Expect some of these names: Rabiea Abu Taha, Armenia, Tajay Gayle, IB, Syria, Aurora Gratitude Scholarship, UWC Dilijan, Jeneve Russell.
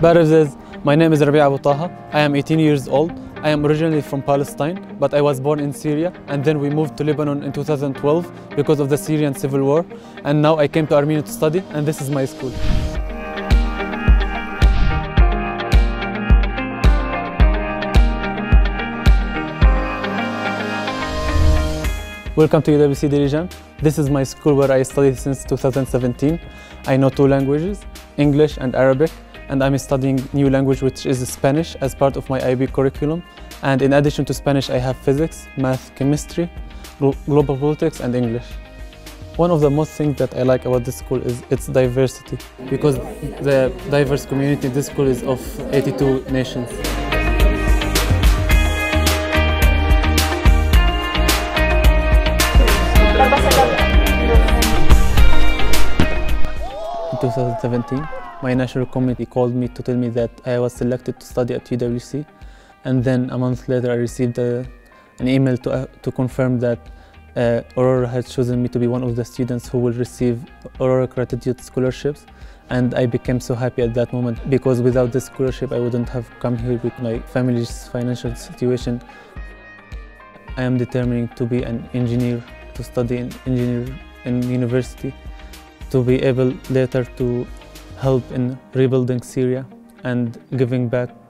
Barazes, my name is Rabiea Abu Taha. I am 18 years old. I am originally from Palestine, but I was born in Syria, and then we moved to Lebanon in 2012 because of the Syrian civil war. And now I came to Armenia to study, and this is my school. Welcome to UWC Dilijan. This is my school where I studied since 2017. I know two languages, English and Arabic, and I'm studying new language, which is Spanish, as part of my IB curriculum. And in addition to Spanish, I have physics, math, chemistry, global politics, and English. One of the most things that I like about this school is its diversity, because the diverse community in this school is of 82 nations. In 2017, my national committee called me to tell me that I was selected to study at UWC, and then a month later I received an email to confirm that Aurora had chosen me to be one of the students who will receive Aurora Gratitude Scholarships, and I became so happy at that moment, because without this scholarship I wouldn't have come here with my family's financial situation. I am determined to be an engineer, to study an engineer in university, to be able later to help in rebuilding Syria and giving back